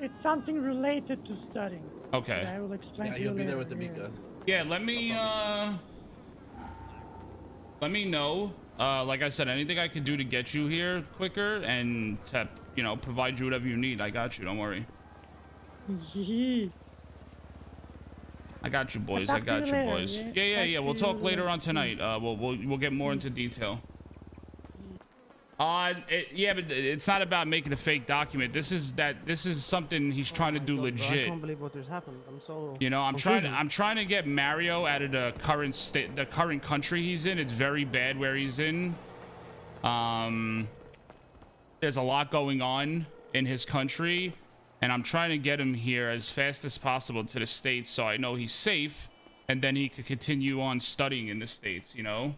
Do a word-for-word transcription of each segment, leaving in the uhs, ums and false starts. It's something related to studying. Okay. I will explain. Yeah, you'll be there with Amika. Yeah, let me uh let me know. Uh like I said, anything I can do to get you here quicker and to, you know, provide you whatever you need. I got you, don't worry. I got you boys, I got you boys. Yeah, yeah, yeah. We'll talk later on tonight. Uh we'll we'll we'll get more into detail. Uh, it, yeah, but it's not about making a fake document. This is that. This is something he's trying oh to do God, legit. Bro, I can't believe what just happened. I'm so. You know, I'm confusing. trying. To, I'm trying to get Mario out of the current state, the current country he's in. It's very bad where he's in. Um, there's a lot going on in his country, and I'm trying to get him here as fast as possible to the States, so I know he's safe, and then he could continue on studying in the States. You know.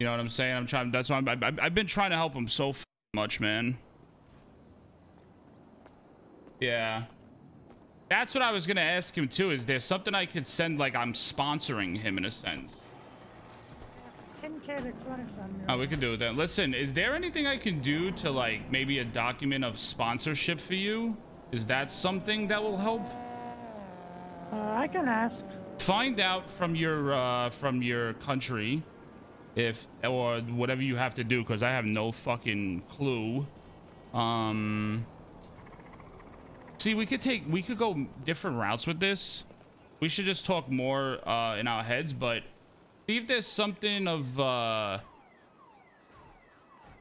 You know what I'm saying? I'm trying. That's why I'm, I, I've been trying to help him so f much, man. Yeah, that's what I was gonna ask him too. Is there something I could send? Like I'm sponsoring him in a sense. ten K Oh, we could do that. Listen, is there anything I can do to like maybe a document of sponsorship for you? Is that something that will help? Uh, I can ask. Find out from your uh, from your country. If or whatever you have to do, because I have no fucking clue. Um, see, we could take we could go different routes with this. We should just talk more uh, in our heads, but see if there's something of uh,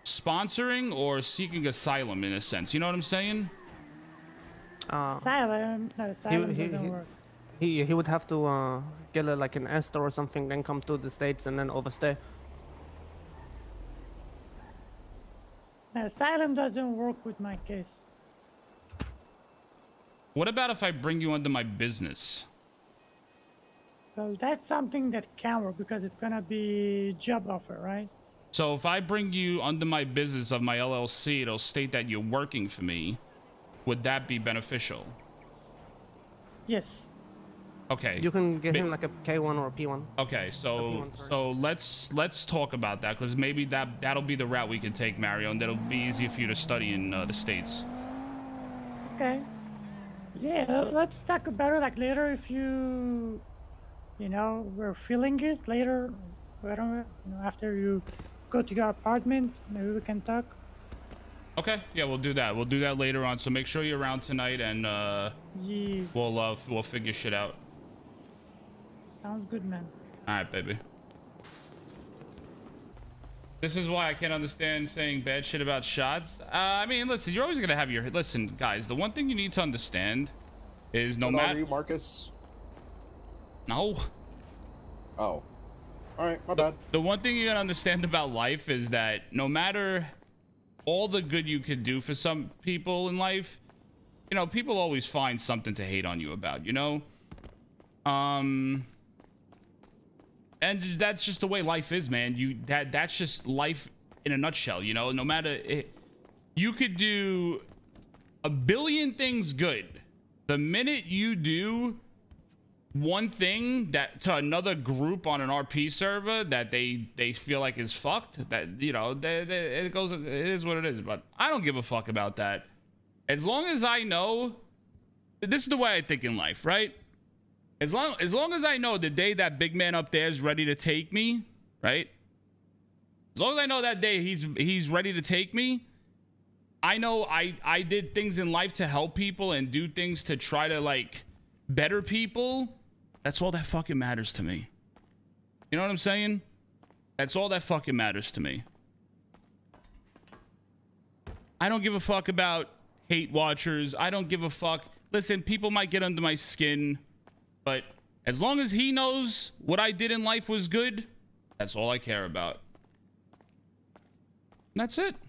sponsoring or seeking asylum in a sense. You know what I'm saying? Uh, asylum, no, asylum he, doesn't he, work. He he would have to uh, get a, like an ESTA or something, then come to the States and then overstay. Asylum doesn't work with my case. What about if I bring you under my business? Well, that's something that can work because it's gonna be job offer, right? So if I bring you under my business of my L L C, it'll state that you're working for me. Would that be beneficial? Yes. Okay. You can get him like a K one or a P one. Okay, so so let's let's talk about that because maybe that that'll be the route we can take, Mario, and that'll be easier for you to study in uh, the States. Okay. Yeah, let's talk about it like later if you, you know, we're feeling it later. I don't know, you know, after you go to your apartment, maybe we can talk. Okay, yeah, we'll do that. We'll do that later on. So make sure you're around tonight, and uh, yeah. we'll uh, we'll figure shit out. Sounds good, man. All right, baby. This is why I can't understand saying bad shit about Shotz. Uh, I mean, listen, you're always gonna have your. Listen, guys, the one thing you need to understand is no matter. Are you Marcus? No. Oh. All right, my bad. The, the one thing you gotta understand about life is that no matter all the good you could do for some people in life, you know, people always find something to hate on you about. You know. Um. And that's just the way life is, man. You that that's just life in a nutshell, you know. No matter it, you could do a billion things good. The minute you do one thing that to another group on an R P server that they they feel like is fucked, that you know, they, they, it goes. It is what it is. But I don't give a fuck about that. As long as I know, this is the way I think in life, right? As long, as long as I know the day that big man up there is ready to take me, right? As long as I know that day he's he's ready to take me, I know I, I did things in life to help people and do things to try to, like, better people. That's all that fucking matters to me. You know what I'm saying? That's all that fucking matters to me. I don't give a fuck about hate watchers. I don't give a fuck. Listen, people might get under my skin. But as long as he knows what I did in life was good, that's all I care about. And that's it.